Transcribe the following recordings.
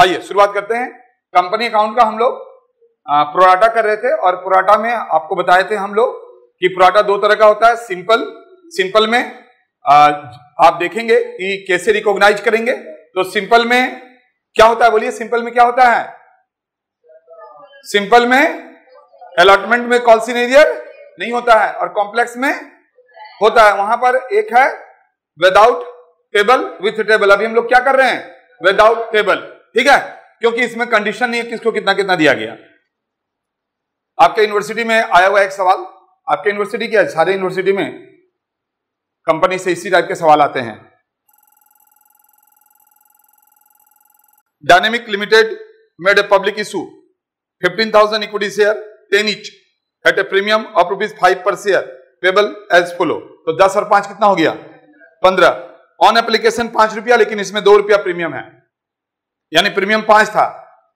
आइए शुरुआत करते हैं। कंपनी अकाउंट का हम लोग प्रोराटा कर रहे थे और प्रोराटा में आपको बताए थे हम लोग कि प्रोराटा दो तरह का होता है। सिंपल में आप देखेंगे कि कैसे रिकॉग्नाइज करेंगे। तो सिंपल में क्या होता है, बोलिए सिंपल में क्या होता है? सिंपल में अलॉटमेंट में कॉन्सिग्नेयर नहीं होता है और कॉम्प्लेक्स में होता है। वहां पर एक है विदाउट टेबल विथ टेबल। अभी हम लोग क्या कर रहे हैं? विदाउट टेबल, ठीक है, क्योंकि इसमें कंडीशन नहीं है किसको कितना कितना दिया गया। आपके यूनिवर्सिटी में आया हुआ एक सवाल, आपके यूनिवर्सिटी क्या है, सारे यूनिवर्सिटी में कंपनी से इसी टाइप के सवाल आते हैं। Dynamic limited made a public issue 15,000 equity share 10 each at a premium of ₹5 per share payable as follow. तो 10 और 5 कितना हो गया? 15। ऑन एप्लीकेशन ₹5, लेकिन इसमें ₹2 प्रीमियम है, यानी प्रीमियम 5 था,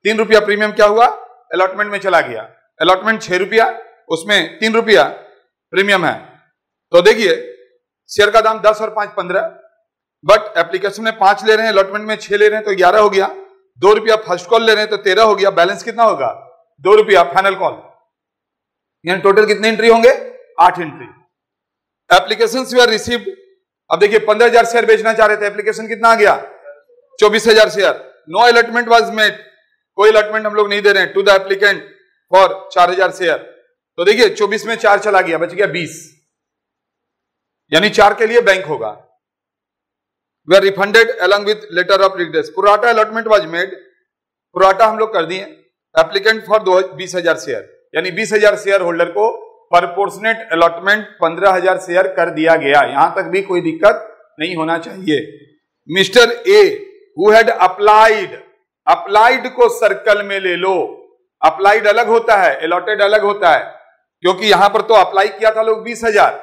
₹3 प्रीमियम क्या हुआ? अलॉटमेंट में चला गया। अलॉटमेंट ₹6, उसमें ₹3 प्रीमियम है। तो देखिए शेयर का दाम 10 और 5 15, बट एप्लीकेशन में 5 ले रहे हैं, अलॉटमेंट में 6 ले रहे हैं, तो 11 हो गया। ₹2 फर्स्ट कॉल ले रहे हैं तो 13 हो गया। बैलेंस कितना होगा? ₹2 फाइनल कॉल। यानी टोटल कितने एंट्री होंगे? 8 entry. Applications we are received, अब देखिए 15,000 शेयर बेचना चाह रहे थे, एप्लीकेशन कितना आ गया? 24,000 शेयर। नो अलॉटमेंट वाज मेड, कोई अलॉटमेंट हम लोग नहीं दे रहे हैं to the applicant for 4,000 share. तो देखिए 24 में 4 चला गया, बच गया 20, यानी 4 के लिए बैंक होगा। Were refunded along with letter of regret. Pro rata allotment was made, pro rata हम लोग कर दिए एप्लीकेंट फॉर 20,000 शेयर, यानी 20,000 शेयर होल्डर को परपोर्शनेट अलॉटमेंट 15,000 शेयर कर दिया गया। यहां तक भी कोई दिक्कत नहीं होना चाहिए। Mister A who had applied, applied को सर्कल में ले लो। अप्लाइड अलग होता है, अलॉटेड अलग होता है, क्योंकि यहां पर तो अप्लाई किया था लोग 20,000,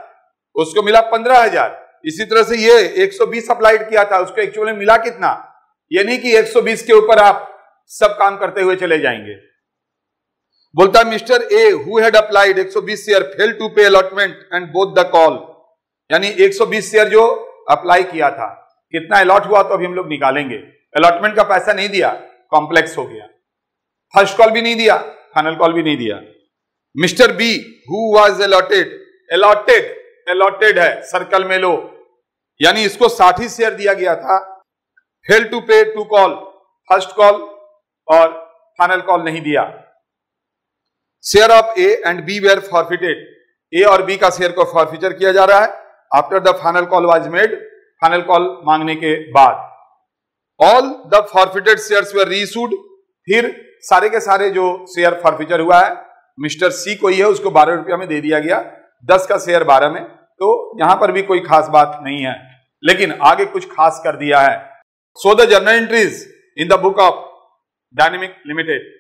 उसको मिला 15,000। इसी तरह से ये 120 अप्लाइड किया था, उसको एक्चुअली मिला कितना, ये नहीं कि 120 के ऊपर आप सब काम करते हुए चले जाएंगे। बोलता है mister A who had applied 120 share fail to pay allotment and both the call, यानी 120 शेयर जो अप्लाई किया था कितना अलॉट हुआ तो अभी हम लोग निकालेंगे। अलॉटमेंट का पैसा नहीं दिया, कॉम्प्लेक्स हो गया। फर्स्ट कॉल भी नहीं दिया, फाइनल कॉल भी नहीं दिया। Mister B who was allotted, allotted allotted है, सर्कल में लो, यानी इसको 60 शेयर दिया गया था, fail to pay 2 call, first call और फाइनल कॉल नहीं दिया। Share of A and B were forfeited, A और बी का शेयर को फॉरफिचर किया जा रहा है after the final call was made, final call मांगने के बाद। All the forfeited shares were reissued, फिर सारे के सारे जो शेयर फॉरफिचर हुआ है मिस्टर सी को ही है, उसको ₹12 में दे दिया गया, 10 का शेयर 12 में। तो यहां पर भी कोई खास बात नहीं है, लेकिन आगे कुछ खास कर दिया है। So the journal entries in the book of dynamic limited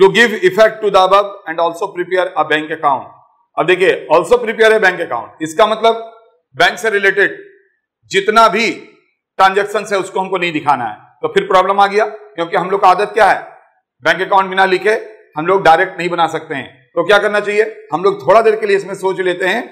to give effect to the above and also prepare a bank account. अब देखिए also prepare a bank account, इसका मतलब बैंक से रिलेटेड जितना भी ट्रांजेक्शन है उसको हमको नहीं दिखाना है। तो फिर प्रॉब्लम आ गया, क्योंकि हम लोग का आदत क्या है, बैंक अकाउंट बिना लिखे हम लोग डायरेक्ट नहीं बना सकते हैं। तो क्या करना चाहिए, हम लोग थोड़ा देर के लिए इसमें सोच लेते हैं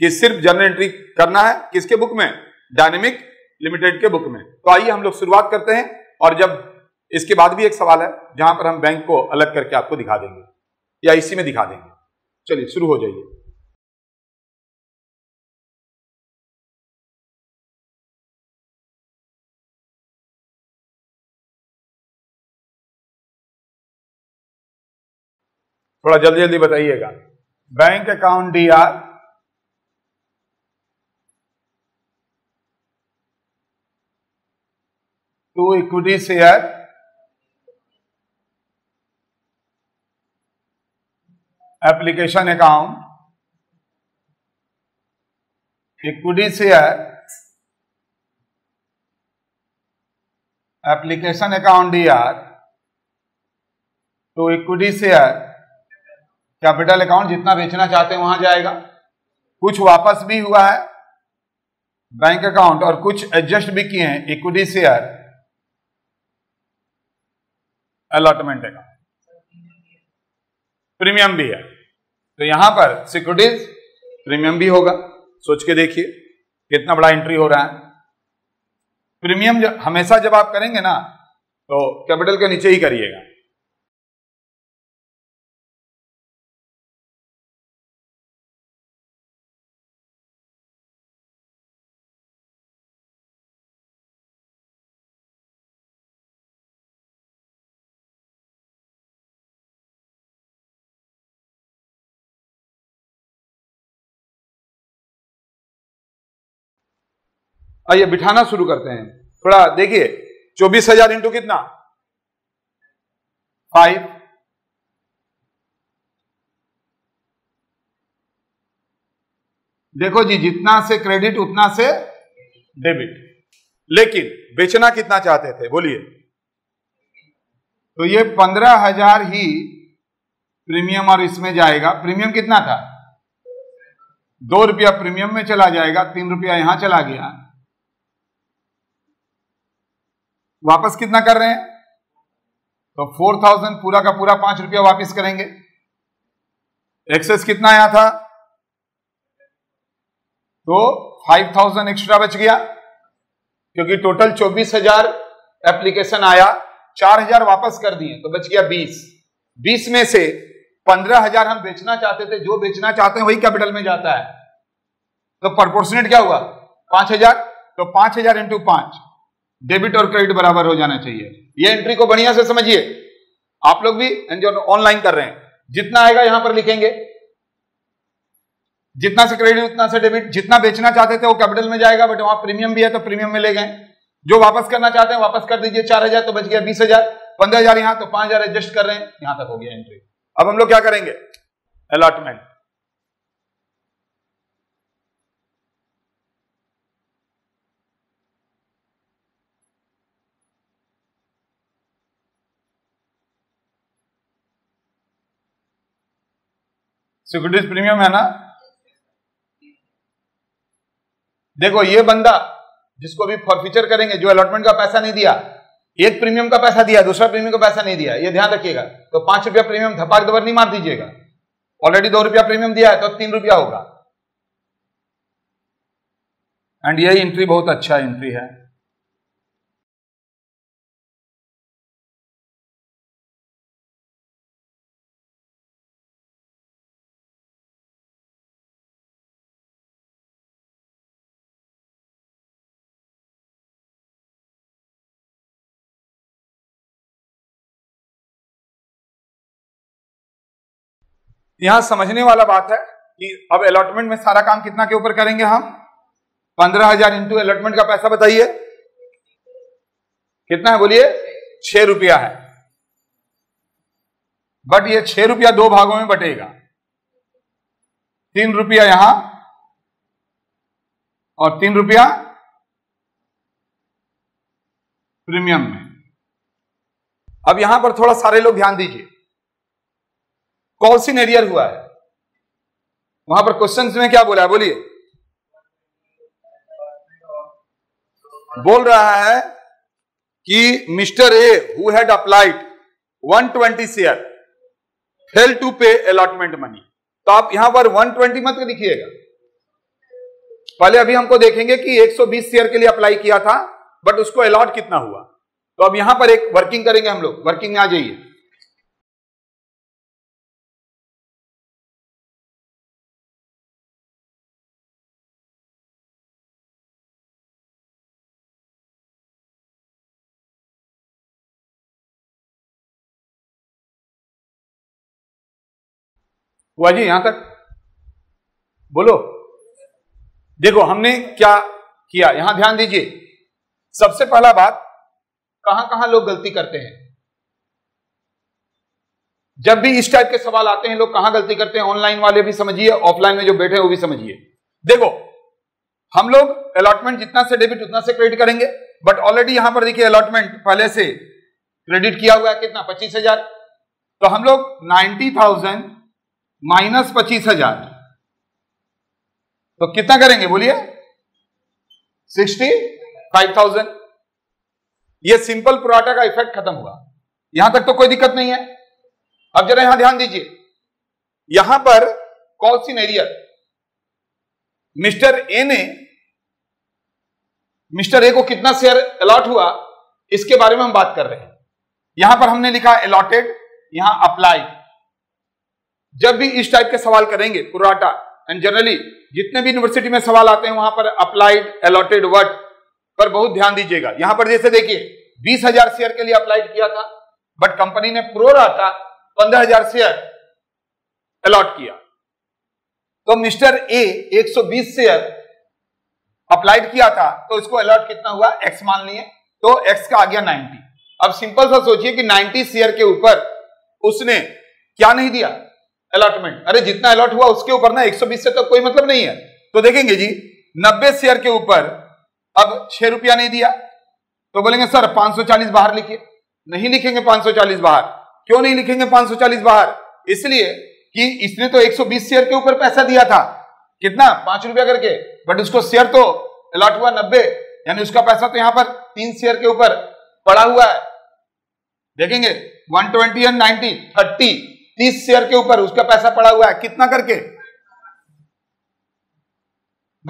कि सिर्फ जर्नल एंट्री करना है, किसके बुक में? डायनेमिक लिमिटेड के बुक में। तो आइए हम लोग शुरुआत करते हैं, और जब इसके बाद भी एक सवाल है जहां पर हम बैंक को अलग करके आपको दिखा देंगे या इसी में दिखा देंगे। चलिए शुरू हो जाइए। थोड़ा जल्दी जल्दी बताइएगा। Bank account DR, to equity share, application account, equity share, application account DR to equity share, capital account, जितना बेचना चाहते हैं वहां जाएगा। कुछ वापस भी हुआ है बैंक अकाउंट और कुछ एडजस्ट भी किए हैं, equity share, allotment account, premium भी है। तो यहां पर सिक्योरिटीज प्रीमियम भी होगा। सोच के देखिए कितना बड़ा एंट्री हो रहा है। प्रीमियम हमेशा जब आप करेंगे ना तो कैपिटल के नीचे ही करिएगा। आइए बिठाना शुरू करते हैं। थोड़ा देखिए 24,000 इंटू कितना 5, देखो जी जितना से क्रेडिट उतना से डेबिट। लेकिन बेचना कितना चाहते थे बोलिए, तो ये 15,000 ही प्रीमियम और इसमें जाएगा। प्रीमियम कितना था, 2 रुपया प्रीमियम में चला जाएगा, 3 रुपया यहां चला गया। वापस कितना कर रहे हैं, तो 4,000 पूरा का पूरा 5 रुपया वापस करेंगे। एक्सेस कितना आया था, तो 5,000 एक्स्ट्रा बच गया, क्योंकि टोटल 24,000 एप्लीकेशन आया, 4,000 वापस कर दिए तो बच गया 20। 20 में से 15,000 हम बेचना चाहते थे, जो बेचना चाहते हैं वही कैपिटल में जाता है। तो प्रोपोर्शनेट क्या हुआ 5,000, तो 5,000 इंटू 5 डेबिट और क्रेडिट बराबर हो जाना चाहिए। ये एंट्री को बढ़िया से समझिए आप लोग भी, जो ऑनलाइन कर रहे हैं। जितना आएगा यहां पर लिखेंगे, जितना से क्रेडिट उतना से डेबिट। जितना बेचना चाहते थे वो कैपिटल में जाएगा, बट वहां प्रीमियम भी है तो प्रीमियम में ले गए। जो वापस करना चाहते हैं वापस कर दीजिए, 4,000 तो बच गया 20,000। 15,000 यहां, तो 5,000 एडजस्ट कर रहे हैं, यहां तक हो गया एंट्री। अब हम लोग क्या करेंगे, अलॉटमेंट। सिक्योरिटीज प्रीमियम है ना, देखो ये बंदा जिसको भी फॉरफीचर करेंगे, जो अलॉटमेंट का पैसा नहीं दिया, एक प्रीमियम का पैसा दिया, दूसरा प्रीमियम का पैसा नहीं दिया, ये ध्यान रखिएगा। तो 5 रुपया प्रीमियम धपाक दबर नहीं मार दीजिएगा, ऑलरेडी 2 रुपया प्रीमियम दिया है तो 3 रुपया होगा। एंड यही एंट्री बहुत अच्छा एंट्री है। यहां समझने वाला बात है कि अब अलॉटमेंट में सारा काम कितना के ऊपर करेंगे हम, 15,000 इंटू अलॉटमेंट का पैसा बताइए कितना है, बोलिए 6 रुपया है। बट ये 6 रुपया 2 भागों में बटेगा, 3 रुपया यहां और 3 रुपया प्रीमियम में। अब यहां पर थोड़ा सारे लोग ध्यान दीजिए, कॉल सिनेरियर हुआ है, वहां पर क्वेश्चंस में क्या बोला है बोलिए, बोल रहा है कि mister A who had applied 120 share fail to pay allotment money. तो आप यहां पर 120 मत लिखिएगा, पहले अभी हमको देखेंगे कि 120 शेयर के लिए अप्लाई किया था बट उसको अलॉट कितना हुआ। तो अब यहां पर एक वर्किंग करेंगे हम लोग, वर्किंग में आ जाइए। हुआ जी यहां तक, बोलो देखो हमने क्या किया, यहां ध्यान दीजिए। सबसे पहला बात, कहां कहां लोग गलती करते हैं जब भी इस टाइप के सवाल आते हैं, लोग कहां गलती करते हैं, ऑनलाइन वाले भी समझिए, ऑफलाइन में जो बैठे हैं वो भी समझिए। देखो हम लोग अलॉटमेंट जितना से डेबिट उतना से क्रेडिट करेंगे, बट ऑलरेडी यहां पर देखिए अलॉटमेंट पहले से क्रेडिट किया हुआ है, कितना 25,000। तो हम लोग 90,000 माइनस 25,000, तो कितना करेंगे बोलिए 65,000। यह सिंपल प्रोराटा का इफेक्ट खत्म हुआ, यहां तक तो कोई दिक्कत नहीं है। अब जरा यहां ध्यान दीजिए, यहां पर कॉल सिनेरियर मिस्टर ए ने, मिस्टर ए को कितना शेयर अलॉट हुआ इसके बारे में हम बात कर रहे हैं। यहां पर हमने लिखा अलॉटेड, यहां अप्लाई। जब भी इस टाइप के सवाल करेंगे पुराटा एंड जनरली जितने भी यूनिवर्सिटी में सवाल आते हैं वहां पर अप्लाइड अलॉटेड वर्ड पर बहुत ध्यान दीजिएगा। यहां पर जैसे देखिए 20,000 शेयर के लिए अप्लाइड किया था बट कंपनी ने प्रोराटा 15,000 शेयर अलॉट किया, तो मिस्टर ए 120 शेयर अप्लाइड किया था तो इसको अलॉट कितना हुआ एक्स मान लिए, तो एक्स का आ गया 90। अब सिंपल सा सोचिए कि 90 शेयर के ऊपर उसने क्या नहीं दिया अलॉटमेंट, अरे जितना अलॉट हुआ उसके ऊपर ना 120 से तो कोई मतलब नहीं है। तो देखेंगे जी 90 शेयर के ऊपर अब 6 रुपया नहीं दिया, तो बोलेंगे सर 540 बाहर लिखिए। नहीं लिखेंगे 540 बाहर। क्यों नहीं लिखेंगे 540 बाहर? इसलिए कि इसने तो 120 शेयर के ऊपर पैसा दिया था, कितना 5 रुपया करके, बट उसको शेयर तो अलॉट हुआ 90, यानी उसका पैसा तो यहां पर 3 शेयर के ऊपर पड़ा हुआ है। देखेंगे 120 एंड 90 30 शेयर के ऊपर उसका पैसा पड़ा हुआ है कितना करके,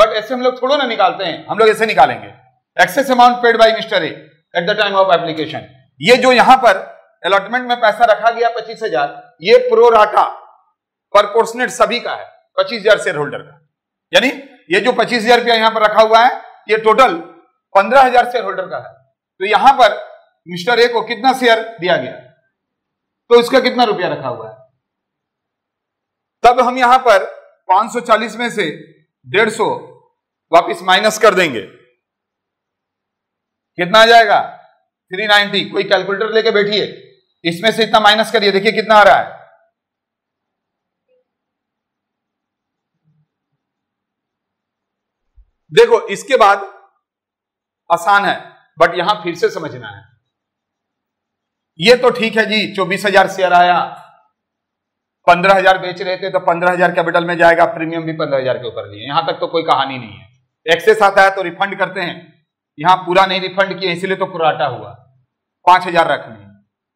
बट ऐसे हम लोग थोड़ा ना निकालते हैं, हम लोग ऐसे निकालेंगे excess amount paid by mister A at the time of application. ये जो यहां पर अलॉटमेंट में पैसा रखा गया 25,000, ये प्रोराटा प्रोपोर्शनेट सभी का है 25,000 शेयर होल्डर का, यानी ये जो 25,000 रुपया यहां पर रखा हुआ है ये टोटल 15,000 शेयर होल्डर का है। तो यहां पर मिस्टर ए को कितना शेयर दिया गया तो उसका कितना रुपया रखा हुआ है, तब हम यहां पर 540 में से 150 वापिस माइनस कर देंगे, कितना आ जाएगा 390। कोई कैलकुलेटर लेके बैठिए, इसमें से इतना माइनस करिए, देखिए कितना आ रहा है 390। इसके बाद आसान है बट यहां फिर से समझना है। ये तो ठीक है जी 24,000 शेयर आया, 15,000 बेच रहे थे तो 15,000 कैपिटल में जाएगा, प्रीमियम भी 15,000 के ऊपर लिए, यहां तक तो कोई कहानी नहीं है। एक्सेस आता है तो रिफंड करते हैं, यहां पूरा नहीं रिफंड किया इसलिए तो पुराटा हुआ, 5,000 रखने।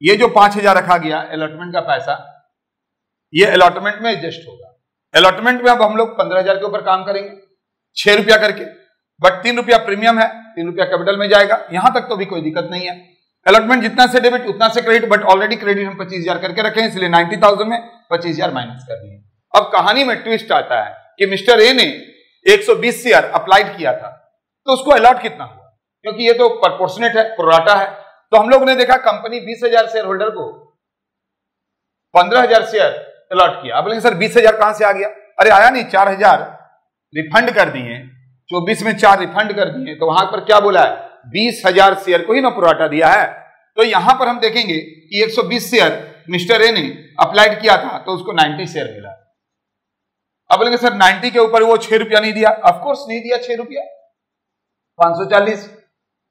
ये जो 5,000 रखा गया अलॉटमेंट का पैसा, ये अलॉटमेंट में एडजस्ट होगा। अलॉटमेंट में अब हम लोग 15,000 के ऊपर काम करेंगे 6 रुपया करके, बट 3 रुपया प्रीमियम है, 3 रुपया कैपिटल में जाएगा, यहां तक तो भी कोई दिक्कत नहीं है। अलॉटमेंट जितना से डेबिट उतना से क्रेडिट, बट ऑलरेडी क्रेडिट हम 25,000 करके रखे हैं इसलिए 90,000 में 25,000 माइनस कर दिए। अब कहानी में ट्विस्ट आता है कि मिस्टर ए ने 120 शेयर अप्लाइड किया था तो उसको अलॉट कितना हुआ, क्योंकि ये तो प्रोपोर्शनेट है प्रोराटा है। तो हम लोग ने देखा कंपनी 20,000 शेयर होल्डर को 15,000 शेयर अलॉट किया। अब लेकिन सर 20,000 कहां से आ गया, अरे आया नहीं 4,000 रिफंड कर दिए, 24 में 4 रिफंड कर दिए, तो वहां पर क्या बोला है 20,000 शेयर को ही ना प्रोराटा दिया है। तो यहां पर हम देखेंगे कि 120 शेयर मिस्टर ए ने अप्लाइड किया था तो उसको 90 शेयर मिला। अब बोलेंगे सर 90 के ऊपर वो 6 रुपया नहीं दिया, ऑफकोर्स नहीं दिया 6 रुपया, 540।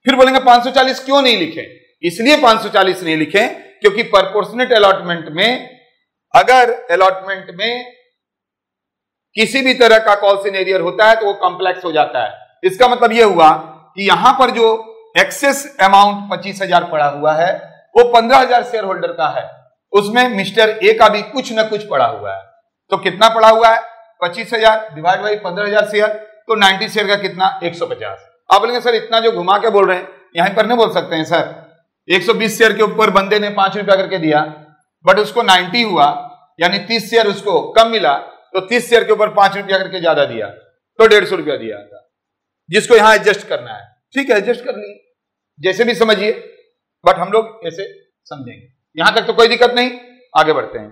फिर बोलेंगे 540 क्यों नहीं लिखे, इसलिए 540 नहीं लिखे क्योंकि प्रोपोर्शनेट अलॉटमेंट में अगर अलॉटमेंट में किसी भी तरह का कॉल सिनेरियर होता है तो वो कॉम्प्लेक्स हो जाता है। इसका मतलब यह हुआ कि यहां पर जो एक्सेस अमाउंट 25,000 पड़ा हुआ है वो 15,000 शेयर होल्डर का है, उसमें मिस्टर ए का भी कुछ ना कुछ पड़ा हुआ है। तो कितना पड़ा हुआ है 25,000 डिवाइड बाई 15,000 शेयर, तो 90 शेयर का कितना 150। आप बोलेंगे सर इतना जो घुमा के बोल रहे हैं यहीं पर नहीं बोल सकते हैं सर, 120 शेयर के ऊपर बंदे ने 5 रुपया करके दिया बट उसको 90 हुआ, यानी 30 शेयर उसको कम मिला, तो 30 शेयर के ऊपर 5 रुपया करके ज्यादा दिया तो 150 रुपया दिया था, जिसको यहां एडजस्ट करना है। ठीक है एडजस्ट कर लिए, जैसे भी समझिए, बट हम लोग ऐसे समझेंगे। यहां तक तो कोई दिक्कत नहीं, आगे बढ़ते हैं।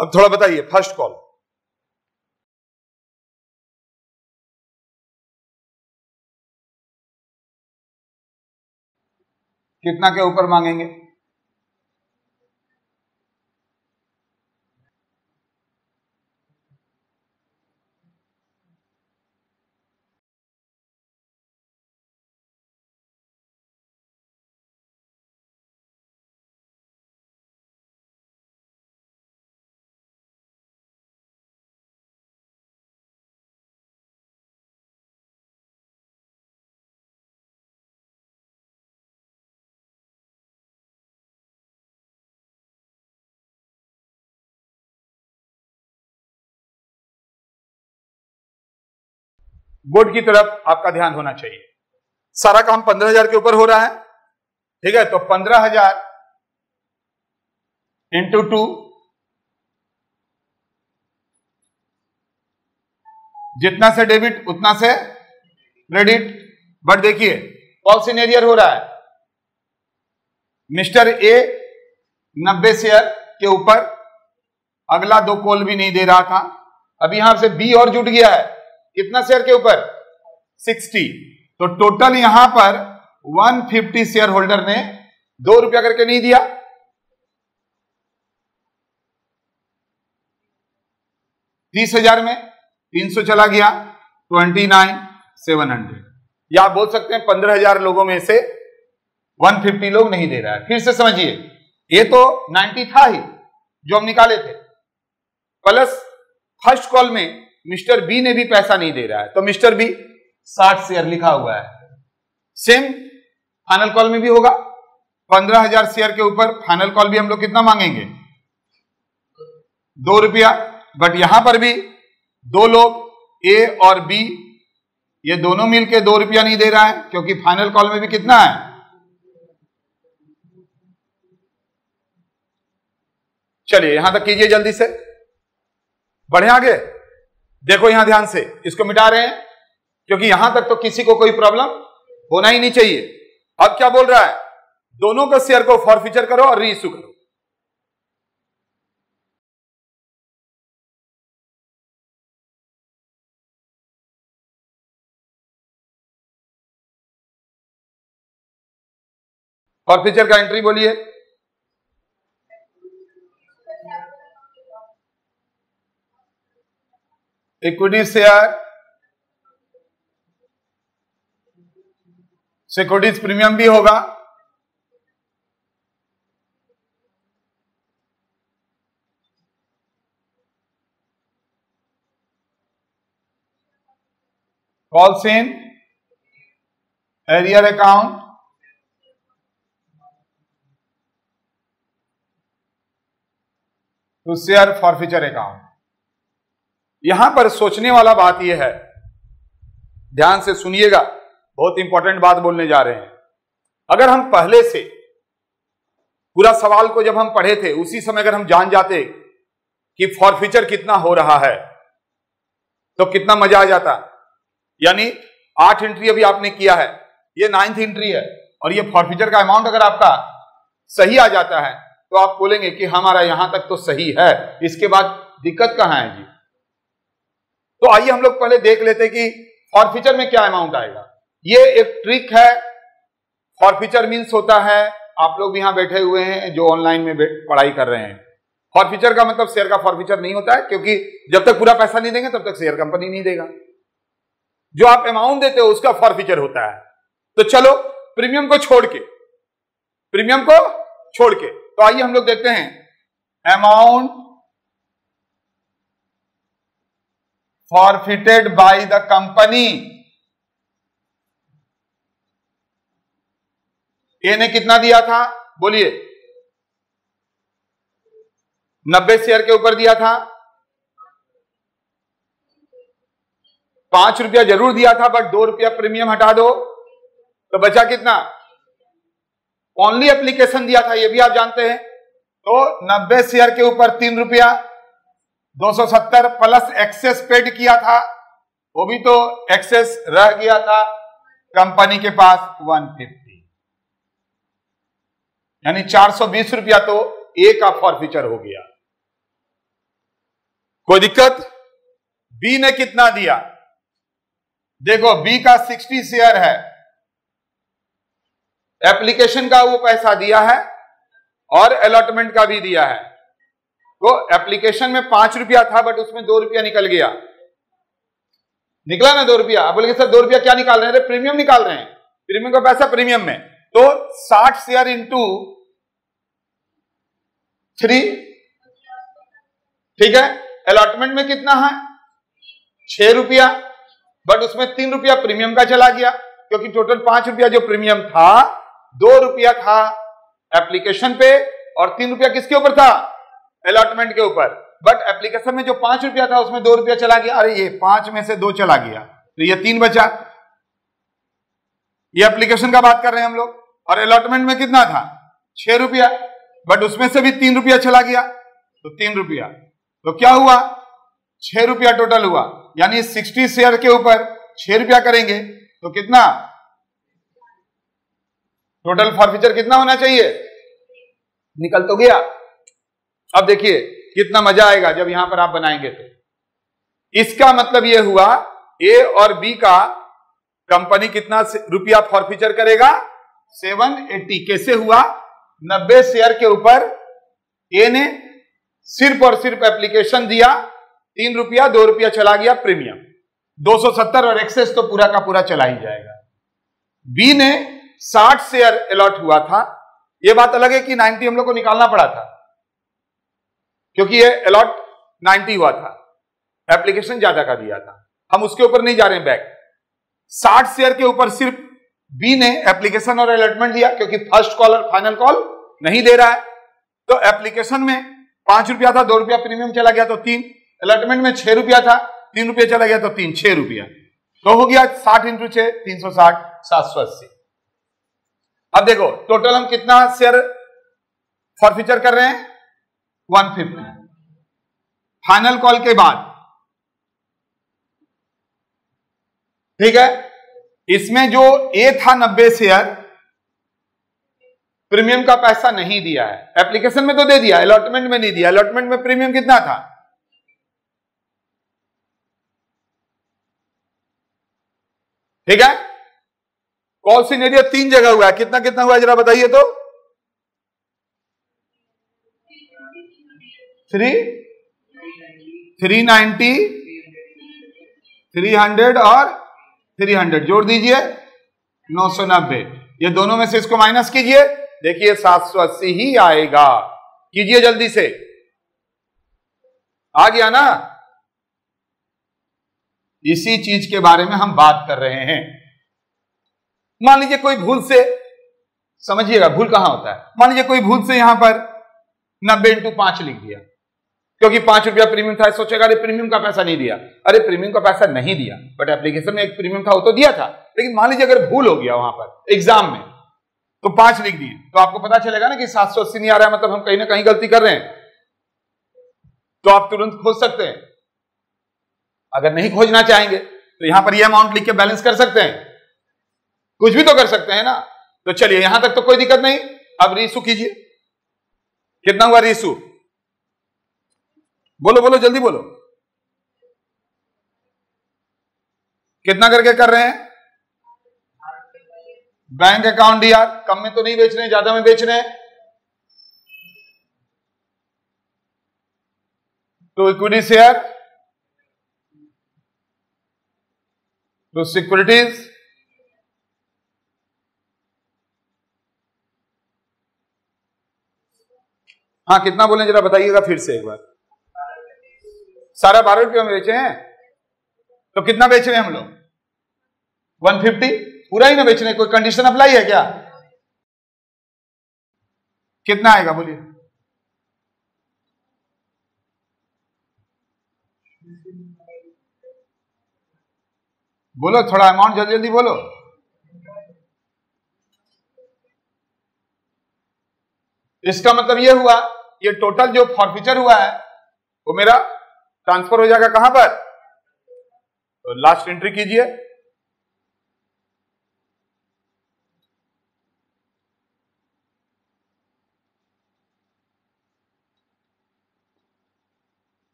अब थोड़ा बताइए फर्स्ट कॉल, कितना के ऊपर मांगेंगे, बोर्ड की तरफ आपका ध्यान होना चाहिए। सारा काम 15,000 के ऊपर हो रहा है, ठीक है, तो 15,000 इंटू 2 जितना से डेबिट उतना से क्रेडिट। बट देखिए कॉल सिनेरियर हो रहा है, मिस्टर ए 90 शेयर के ऊपर अगला 2 कॉल भी नहीं दे रहा था, अब यहां से बी और जुट गया है कितना शेयर के ऊपर 60, तो टोटल यहां पर 150 शेयर होल्डर ने ₹2 करके नहीं दिया, $30,000 में 300 चला गया, 29,700। या आप बोल सकते हैं 15,000 लोगों में से 150 लोग नहीं दे रहा है। फिर से समझिए, ये तो 90 था ही जो हम निकाले थे, प्लस फर्स्ट कॉल में मिस्टर बी ने भी पैसा नहीं दे रहा है, तो मिस्टर बी 60 शेयर लिखा हुआ है। सेम फाइनल कॉल में भी होगा, 15,000 शेयर के ऊपर फाइनल कॉल भी हम लोग कितना मांगेंगे ₹2, बट यहां पर भी 2 लोग ए और बी ये दोनों मिलके ₹2 नहीं दे रहा है, क्योंकि फाइनल कॉल में भी कितना है चलिए यहां तक कीजिए जल्दी से, बढ़े आगे। देखो यहां ध्यान से, इसको मिटा रहे हैं क्योंकि यहां तक तो किसी को कोई प्रॉब्लम होना ही नहीं चाहिए। अब क्या बोल रहा है, दोनों का शेयर को फॉरफीचर करो और रीइश्यू करो। फॉरफीचर का एंट्री बोलिए, इक्विटी शेयर, सिक्योरिटीज प्रीमियम भी होगा, calls in, arrear account, to share forfeiture account. यहां पर सोचने वाला बात यह है, ध्यान से सुनिएगा, बहुत इंपॉर्टेंट बात बोलने जा रहे हैं। अगर हम पहले से पूरा सवाल को जब हम पढ़े थे उसी समय अगर हम जान जाते कि फॉरफीचर कितना हो रहा है तो कितना मजा आ जाता। यानी 8 एंट्री अभी आपने किया है, ये 9th एंट्री है, और ये फॉरफीचर का अमाउंट अगर आपका सही आ जाता है तो आप बोलेंगे कि हमारा यहां तक तो सही है, इसके बाद दिक्कत कहां है जी। तो आइए हम लोग पहले देख लेते कि फॉरफीचर में क्या अमाउंट आएगा। ये एक ट्रिक है, फॉरफीचर मीन्स होता है, आप लोग भी यहां बैठे हुए हैं जो ऑनलाइन में पढ़ाई कर रहे हैं, फॉरफीचर का मतलब शेयर का फॉरफीचर नहीं होता है, क्योंकि जब तक पूरा पैसा नहीं देंगे तब तक शेयर कंपनी नहीं देगा। जो आप अमाउंट देते हो उसका फॉरफीचर होता है। तो चलो प्रीमियम को छोड़ के तो आइए हम लोग देखते हैं amount forfeited by the company। A ने कितना दिया था बोलिए, 90 शेयर के ऊपर दिया था, ₹5 जरूर दिया था, बट ₹2 प्रीमियम हटा दो तो बचा कितना, ओनली एप्लीकेशन दिया था, ये भी आप जानते हैं, तो 90 शेयर के ऊपर ₹3, 270 प्लस एक्सेस पेड किया था, वो भी तो एक्सेस रह गया था कंपनी के पास 150, यानी ₹420 तो ए का फॉरफीचर हो गया। कोई दिक्कत, बी ने कितना दिया देखो, बी का 60 शेयर है, एप्लीकेशन का वो पैसा दिया है और अलॉटमेंट का भी दिया है, तो एप्लीकेशन में ₹5 था बट उसमें ₹2 निकल गया, निकला ना ₹2। आप बोलेंगे सर ₹2 क्या निकाल रहे हैं, अरे प्रीमियम निकाल रहे हैं, प्रीमियम का पैसा प्रीमियम में, तो 60 शेयर इंटू 3, ठीक है, अलॉटमेंट में कितना है ₹6, बट उसमें ₹3 प्रीमियम का चला गया, क्योंकि टोटल ₹5 जो प्रीमियम था, ₹2 था एप्लीकेशन पे और ₹3 किसके ऊपर था, अलॉटमेंट के ऊपर, बट एप्लीकेशन में जो ₹5 था उसमें ₹2 चला गया, अरे ये 5 में से 2 चला गया, तो ये तीन बचा, ये एप्लीकेशन का बात कर रहे हैं हम लोग। और अलॉटमेंट में कितना था, 6 रुपया, बट उसमें से भी 3 रुपया चला गया, तो 3 रुपया, तो क्या हुआ 6 रुपया टोटल हुआ। यानी 60 शेयर के ऊपर 6 रुपया करेंगे तो कितना टोटल फॉरफीचर कितना होना चाहिए, निकल तो गया। अब देखिए कितना मजा आएगा जब यहां पर आप बनाएंगे तो। इसका मतलब यह हुआ ए और बी का कंपनी कितना रुपया फॉरफीचर करेगा, 780। कैसे हुआ, 90 शेयर के ऊपर ए ने सिर्फ और सिर्फ एप्लीकेशन दिया, 3 रुपया, 2 रुपया चला गया प्रीमियम, 270 और एक्सेस तो पूरा का पूरा चला ही जाएगा। बी ने 60 शेयर अलॉट हुआ था, यह बात अलग है कि 90 हम लोग को निकालना पड़ा था क्योंकि ये अलॉट 90 हुआ था, एप्लीकेशन ज्यादा का दिया था, हम उसके ऊपर नहीं जा रहे हैं बैक। 60 शेयर के ऊपर सिर्फ बी ने एप्लीकेशन और अलॉटमेंट दिया क्योंकि फर्स्ट कॉल और फाइनल कॉल नहीं दे रहा है, तो एप्लीकेशन में 5 रुपया था, 2 रुपया प्रीमियम चला गया तो 3, अलॉटमेंट में 6 रुपया था, 3 रुपया चला गया तो 3, 6 रुपया, तो हो गया 60 × 6, 360, 780। अब देखो टोटल हम कितना शेयर फॉरफीचर कर रहे हैं, 150। फाइनल कॉल के बाद, ठीक है, इसमें जो ए था 90 शेयर, प्रीमियम का पैसा नहीं दिया है, एप्लीकेशन में तो दे दिया, अलॉटमेंट में नहीं दिया। अलॉटमेंट में प्रीमियम कितना था, कॉल सिनेरियो 3 जगह हुआ है, कितना कितना हुआ जरा बताइए तो, 390, 300 और 300 जोड़ दीजिए, 990। ये दोनों में से इसको माइनस कीजिए, देखिए 780 ही आएगा। कीजिए जल्दी से, आ गया ना। इसी चीज के बारे में हम बात कर रहे हैं। मान लीजिए कोई भूल से, समझिएगा भूल कहां होता है, मान लीजिए कोई भूल से यहां पर 90 × 5 लिख दिया क्योंकि 5 रुपया प्रीमियम था, सोचेगा अरे प्रीमियम का पैसा नहीं दिया। अरे प्रीमियम का पैसा नहीं दिया, बट एप्लीकेशन में एक प्रीमियम था वो तो दिया था, लेकिन मान लीजिए अगर भूल हो गया वहां पर एग्जाम में तो 5 लिख दिए, तो आपको पता चलेगा ना कि 780 नहीं आ रहा है, मतलब हम कहीं ना कहीं गलती कर रहे हैं, तो आप तुरंत खोज सकते हैं। अगर नहीं खोजना चाहेंगे तो यहां पर ये अमाउंट लिख के बैलेंस कर सकते हैं, कुछ भी तो कर सकते हैं ना। तो चलिए यहां तक तो कोई दिक्कत नहीं। अब रीइशू कीजिए, कितना हुआ रीइशू, बोलो बोलो जल्दी बोलो, कितना करके कर रहे हैं। बैंक अकाउंट यार कम में तो नहीं बेच रहे, ज्यादा में बेच रहे हैं, तो इक्विटी शेयर, तो सिक्योरिटीज, हाँ कितना बोले जरा बताइएगा फिर से एक बार, सारा 12 रुपये में बेचे हैं, तो कितना बेच रहे हैं हम लोग, 150 पूरा ही ना बेच रहे, कोई कंडीशन अप्लाई है क्या, कितना आएगा बोलिए, बोलो थोड़ा अमाउंट जल्दी जल्दी बोलो, इसका मतलब यह हुआ ये टोटल जो फॉरफीचर हुआ है वो मेरा ट्रांसफर हो जाएगा कहां पर, तो लास्ट एंट्री कीजिए,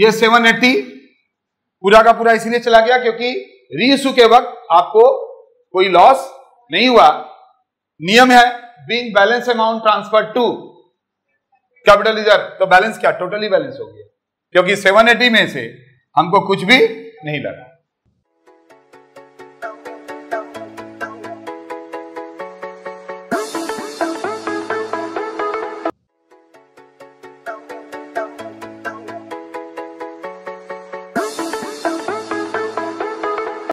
ये 780 पूरा का पूरा इसीलिए चला गया क्योंकि रीइश्यू के वक्त आपको कोई लॉस नहीं हुआ। नियम है being balance amount transfer to capital reserve, तो बैलेंस क्या, टोटली बैलेंस हो गया क्योंकि 780 में से हमको कुछ भी नहीं लगा।